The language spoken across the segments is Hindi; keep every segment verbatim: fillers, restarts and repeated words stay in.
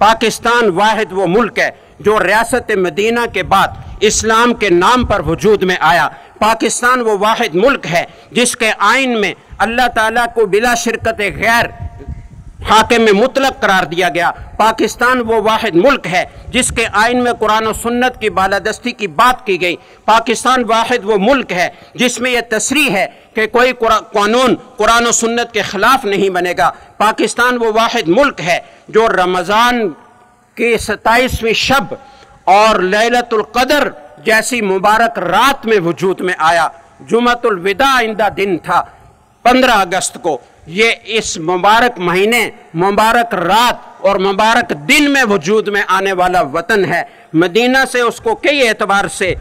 पाकिस्तान वाहिद वो मुल्क है जो रियासत मदीना के बाद इस्लाम के नाम पर वजूद में आया। पाकिस्तान वो वाहिद मुल्क है जिसके आइन में अल्लाह ताला को बिला शिरकत गैर हाकिम मुतलक करार दिया गया। पाकिस्तान वो वाहिद मुल्क है जिसके आइन में कुरान और सुन्नत की बालादस्ती की बात की गई। पाकिस्तान वाहिद वो मुल्क है जिसमें यह तसरीह है कि कोई कानून कुरान और सुन्नत के ख़िलाफ़ नहीं बनेगा। पाकिस्तान वो वाहिद मुल्क है जो रमज़ान के सताईसवीं शब और लैलतुल क़दर जैसी मुबारक रात में वजूद में आया। जुमअतुल विदा आइंदा दिन था पंद्रह अगस्त को, ये इस मुबारक महीने, मुबारक रात और मुबारक दिन में वजूद में आने वाला वतन है। मदीना से उसको कई एतबार से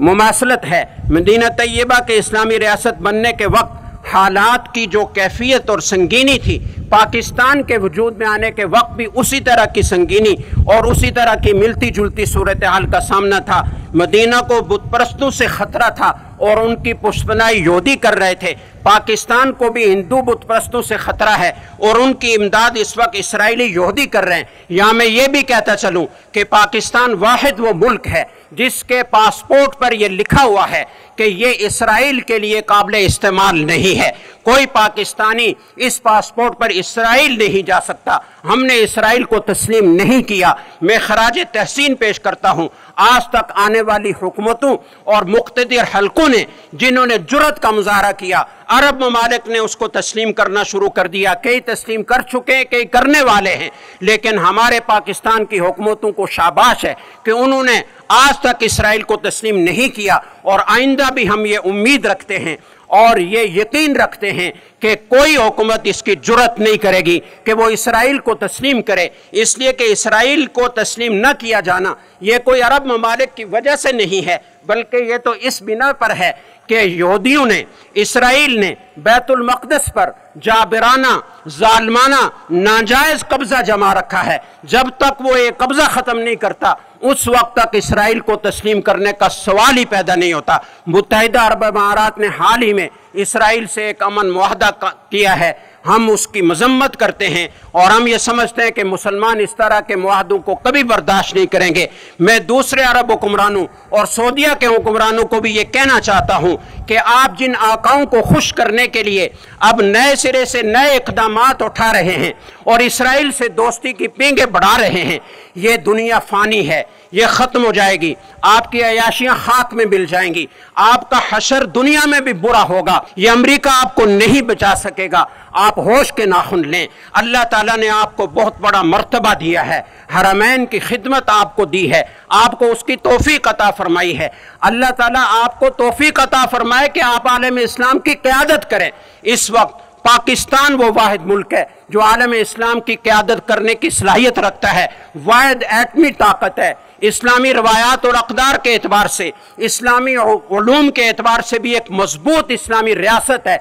मुमासलत है। मदीना तैयबा के इस्लामी रियासत बनने के वक्त हालात की जो कैफियत और संगीनी थी, पाकिस्तान के वजूद में आने के वक्त भी उसी तरह की संगीनी और उसी तरह की मिलती जुलती सूरत हाल का सामना था। मदीना को बुत परस्तों से ख़तरा था और उनकी पुष्पनाई योदी कर रहे थे। पाकिस्तान को भी हिंदू बुत परस्तों से ख़तरा है और उनकी इमदाद इस वक्त इसराइली योदी कर रहे हैं। यहाँ मैं ये भी कहता चलूँ कि पाकिस्तान वाहिद वो मुल्क है जिसके पासपोर्ट पर यह लिखा हुआ है कि ये इसराइल के लिए काबिल इस्तेमाल नहीं है। कोई पाकिस्तानी इस पासपोर्ट पर इसराइल नहीं जा सकता। हमने इसराइल को तस्लीम नहीं किया। मैं खराज तहसीन पेश करता हूँ आज तक आने वाली हुकूमतों और मुक़्तदिर हलकों ने, जिन्होंने जुर्रत का मुजाहरा किया। अरब ममालिक ने उसको तस्लीम करना शुरू कर दिया, कई तस्लीम कर चुके हैं, कई करने वाले हैं, लेकिन हमारे पाकिस्तान की हुकूमतों को शाबाश है कि उन्होंने आज तक इसराइल को तस्लीम नहीं किया। और आइंदा भी हम ये उम्मीद रखते हैं और ये यकीन रखते हैं कि कोई हुकूमत इसकी जुर्रत नहीं करेगी कि वो इसराइल को तस्लीम करे, इसलिए कि इसराइल को तस्लीम न किया जाना ये कोई अरब ममालिक की वजह से नहीं है, बल्कि ये तो इस बिना पर है कि यहूदियों ने, इसराइल ने बैतुल मक़दस पर जाबिराना, जालमाना, नाजायज़ कब्ज़ा जमा रखा है। जब तक वो ये कब्ज़ा ख़त्म नहीं करता उस वक्त तक इसराइल को तस्लीम करने का सवाल ही पैदा नहीं होता। मुत्तहिदा अरब अमारात ने हाल ही में इसराइल से एक अमन मुआहदा किया है। हम उसकी मजम्मत करते हैं और हम ये समझते हैं कि मुसलमान इस तरह के मुआहदों को कभी बर्दाश्त नहीं करेंगे। मैं दूसरे अरब हुक्मरानों और सऊदीया के हुक्मरानों को भी ये कहना चाहता हूँ कि आप जिन आकाओं को खुश करने के लिए अब नए सिरे से नए इकदाम उठा रहे हैं और इसराइल से दोस्ती की पींगे बढ़ा रहे हैं, ये दुनिया फ़ानी है, ये ख़त्म हो जाएगी, आपकी अयाशियाँ खाक में मिल जाएंगी, आपका हशर दुनिया में भी बुरा होगा, ये अमरीका आपको नहीं बचा सकेगा। आप होश के नाखुन लें। अल्लाह ताला ने आपको बहुत बड़ा मर्तबा दिया है, हरमैन की खिदमत आपको दी है, आपको उसकी तौफीक अता फरमाई है। अल्लाह ताला आपको तौफीक अता फरमाए कि आप आलम इस्लाम की क़यादत करें। इस वक्त पाकिस्तान वो वाहिद मुल्क है जो आलम इस्लाम की क़यादत करने की सलाहियत रखता है। वाहिद एटमी ताकत है, इस्लामी रवायात और अक़दार के एतबार से, इस्लामी उलूम के एतबार से भी एक मजबूत इस्लामी रियासत है।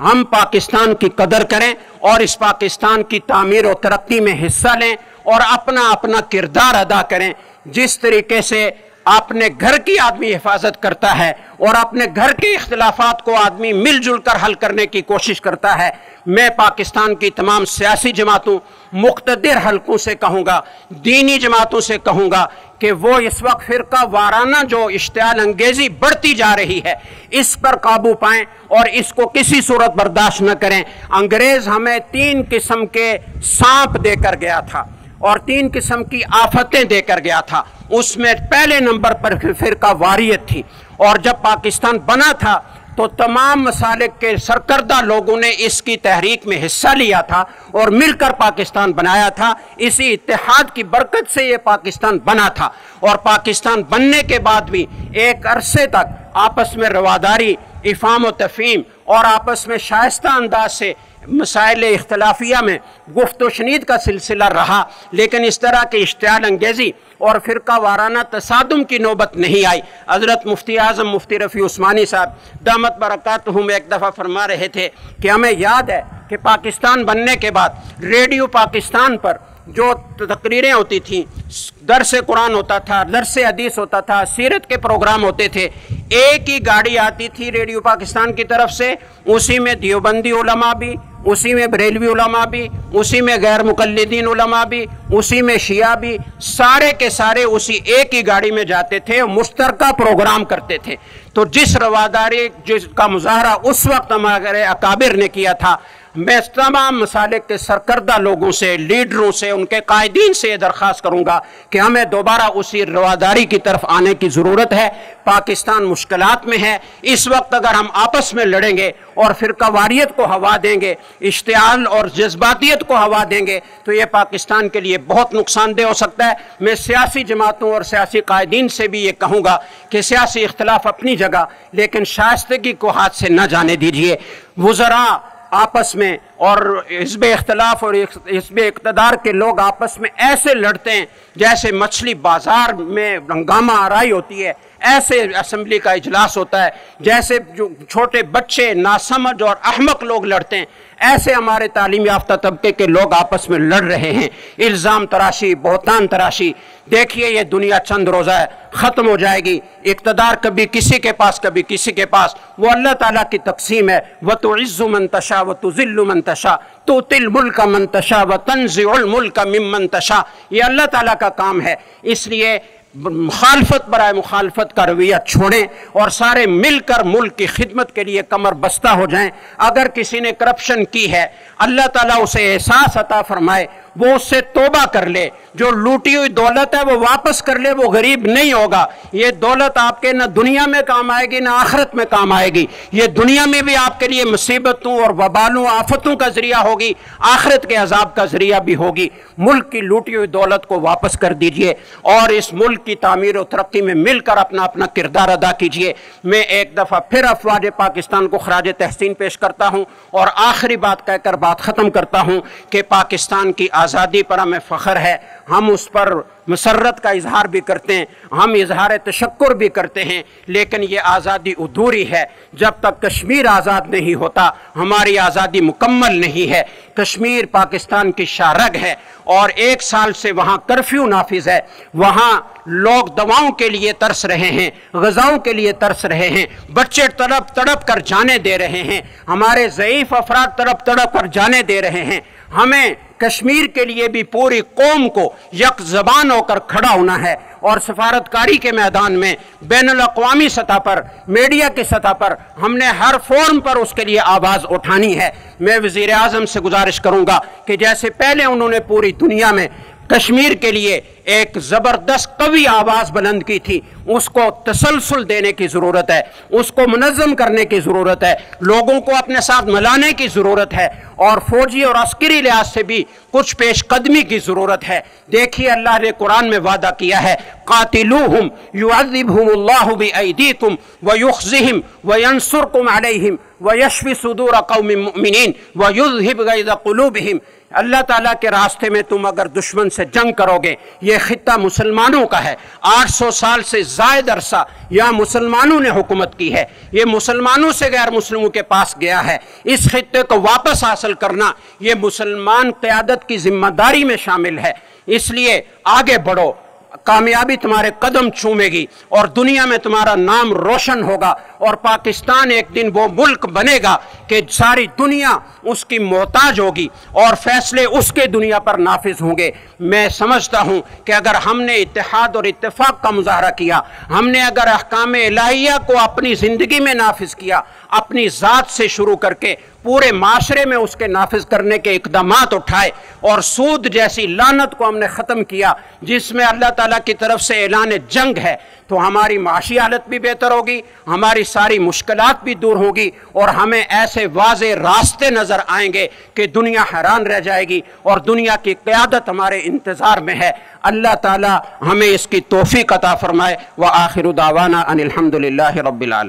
हम पाकिस्तान की कदर करें और इस पाकिस्तान की तामीर और तरक्की में हिस्सा लें और अपना अपना किरदार अदा करें। जिस तरीके से अपने घर की आदमी हिफाजत करता है और अपने घर के इख्तिलाफात को आदमी मिलजुल कर हल करने की कोशिश करता है, मैं पाकिस्तान की तमाम सियासी जमातों, मुक़्तदिर हलकों से कहूँगा, दीनी जमातों से कहूँगा कि वो इस वक्त फ़िरका वाराना जो इश्तियाल अंगेज़ी बढ़ती जा रही है इस पर काबू पाएँ और इसको किसी सूरत बर्दाश्त न करें। अंग्रेज़ हमें तीन किस्म के सांप देकर गया था और तीन किस्म की आफतें देकर गया था। उसमें पहले नंबर पर फ़िरका वारियत थी, और जब पाकिस्तान बना था तो तमाम मसालिक के सरकर्दा लोगों ने इसकी तहरीक में हिस्सा लिया था और मिलकर पाकिस्तान बनाया था। इसी इत्तेहाद की बरकत से ये पाकिस्तान बना था। और पाकिस्तान बनने के बाद भी एक अरसे तक आपस में रवादारी, इफ़ाम व तफ़हीम और आपस में शायस्ता अंदाज से मसाइल इख्तलाफिया में गुफ्त शनीद का सिलसिला रहा, लेकिन इस तरह के इश्तियाल अंगेज़ी और फ़िरका वाराना तसादुम की नौबत नहीं आई। हज़रत मुफ्ती आज़म मुफ्ती रफ़ी उस्मानी साहब दामत बरकातहम एक दफ़ा फरमा रहे थे कि हमें याद है कि पाकिस्तान बनने के बाद रेडियो पाकिस्तान पर जो तकरीरें होती थीं, दर्स कुरान होता था, दर्स हदीस होता था, सीरत के प्रोग्राम होते थे, एक ही गाड़ी आती थी रेडियो पाकिस्तान की तरफ से, उसी में देवबंदी उलमा भी, उसी में बरेलवी उलमा भी, उसी में गैर मुकल्लिदीन उलमा भी, उसी में शिया भी, सारे के सारे उसी एक ही गाड़ी में जाते थे, मुश्तरका प्रोग्राम करते थे। तो जिस रवादारी जिसका मुजाहरा उस वक्त हमारे अकाबिर ने किया था, मैं तमाम मसालिक के सरकर्दा लोगों से, लीडरों से, उनके कायदीन से दरख्वास्त करूँगा कि हमें दोबारा उसी रवादारी की तरफ आने की ज़रूरत है। पाकिस्तान मुश्किलात में है इस वक्त, अगर हम आपस में लड़ेंगे और फ़िरकावारियत को हवा देंगे, इश्तियाल और जज्बातियत को हवा देंगे, तो ये पाकिस्तान के लिए बहुत नुकसानदेह हो सकता है। मैं सियासी जमातों और सियासी कायदीन से भी ये कहूँगा कि सियासी इख्तलाफ अपनी जगह, लेकिन शाइस्तगी को हाथ से न जाने दीजिए। वुज़रा आपस में और हिज़्बे इख्तलाफ और हिज़्बे इक़्तिदार के लोग आपस में ऐसे लड़ते हैं जैसे मछली बाजार में हंगामा आराई होती है, ऐसे असम्बली का इजलास होता है, जैसे जो छोटे बच्चे, नासमझ और अहमक लोग लड़ते हैं, ऐसे हमारे तालीम याफ्ता तबके के लोग आपस में लड़ रहे हैं। इल्ज़ाम तराशी, बहतान तराशी, देखिए ये दुनिया चंद रोज़ा है, ख़त्म हो जाएगी। इक़्तिदार कभी किसी के पास, कभी किसी के पास, वो अल्लाह ताला की तकसीम है। व तुइज़्ज़ु मन तशा व तुज़िल्लु मन तशा तूतिल मुल्क मन तशा व तंज़िउल मुल्क मिम्मन तशा, ये अल्लाह ताला का काम है। इसलिए मुखालफत बराए मुखालफत का रवैया छोड़ें और सारे मिलकर मुल्क की खिदमत के लिए कमर बस्ता हो जाएं। अगर किसी ने करप्शन की है, अल्लाह ताला उसे एहसास अता फरमाए, वो उससे तोबा कर ले। जो लूटी हुई दौलत है वो वापस कर ले, वो गरीब नहीं होगा। ये दौलत आपके ना दुनिया में काम आएगी ना आखिरत में काम आएगी। ये दुनिया में भी आपके लिए मुसीबतों और वबालों, आफतों का जरिया होगी, आखिरत के अजाब का जरिया भी होगी। मुल्क की लूटी हुई दौलत को वापस कर दीजिए और इस मुल्क की तामीर और तरक्की में मिलकर अपना अपना किरदार अदा कीजिए। मैं एक दफ़ा फिर अफवाज पाकिस्तान को खराज तहसीन पेश करता हूँ और आखिरी बात कहकर बात ख़त्म करता हूँ कि पाकिस्तान की आज़ादी पर हमें फ़ख्र है। हम उस पर मसरत का इजहार भी करते हैं, हम इजहार तशक्कुर भी करते हैं, लेकिन ये आज़ादी अधूरी है। जब तक कश्मीर आज़ाद नहीं होता हमारी आज़ादी मुकम्मल नहीं है। कश्मीर पाकिस्तान की शारग है और एक साल से वहाँ कर्फ्यू नाफिज है। वहाँ लोग दवाओं के लिए तरस रहे हैं, गज़ाओं के लिए तरस रहे हैं, बच्चे तड़प तड़प कर जाने दे रहे हैं, हमारे ज़ईफ़ अफराद तड़प तड़प कर जाने दे रहे हैं। हमें कश्मीर के लिए भी पूरी कौम को यकजबान होकर खड़ा होना है और सफारतकारी के मैदान में, बैनुल-अक़वामी सतह पर, मीडिया की सतह पर हमने हर फॉर्म पर उसके लिए आवाज़ उठानी है। मैं वज़ीर आज़म से गुजारिश करूँगा कि जैसे पहले उन्होंने पूरी दुनिया में कश्मीर के लिए एक ज़बरदस्त कवी आवाज़ बुलंद की थी, उसको तसलसल देने की ज़रूरत है, उसको मुनज़्ज़म करने की ज़रूरत है, लोगों को अपने साथ मिलाने की ज़रूरत है और फ़ौजी और अस्करी लिहाज से भी कुछ पेश कदमी की ज़रूरत है। देखिए अल्लाह ने कुरान में वादा किया है, क़ातिलूहुम युअज़्ज़िबहुमुल्लाहु बिअयदीकुम व युख़ज़िहिम व यंसुरकुम अलैहिम व यश्फ़ी सुदूर क़ौमिन मुमिनीन व युज़हिब गैज़ क़ुलूबिहिम। अल्लाह ताला के रास्ते में तुम अगर दुश्मन से जंग करोगे, ये खित्ता मुसलमानों का है, आठ सौ साल से ज़ायद अरसा यहाँ मुसलमानों ने हुकूमत की है, ये मुसलमानों से गैर मुसलमों के पास गया है। इस खित्ते को वापस हासिल करना ये मुसलमान क़यादत की जिम्मेदारी में शामिल है। इसलिए आगे बढ़ो, कामयाबी तुम्हारे कदम चूमेगी और दुनिया में तुम्हारा नाम रोशन होगा और पाकिस्तान एक दिन वो मुल्क बनेगा कि सारी दुनिया उसकी मोहताज होगी और फैसले उसके दुनिया पर नाफिज होंगे। मैं समझता हूँ कि अगर हमने इत्तेहाद और इत्तेफाक का मुजाहरा किया, हमने अगर अहकाम इलाहिया को अपनी ज़िंदगी में नाफिज किया, अपनी ज़ात से शुरू करके पूरे माशरे में उसके नाफिज करने के इकदामात उठाए और सूद जैसी लानत को हमने ख़त्म किया जिसमें अल्लाह ताला की तरफ से ऐलान जंग है, तो हमारी माशी हालत भी बेहतर होगी, हमारी सारी मुश्किलात भी दूर होगी और हमें ऐसे वाज़े रास्ते नज़र आएंगे कि दुनिया हैरान रह जाएगी और दुनिया की क़यादत हमारे इंतज़ार में है। अल्लाह ताला हमें इसकी तौफ़ीक़ अता फ़रमाए। व आखिर दावाना अनिल हम्दुलिल्लाहि रब्बिल आलमीन।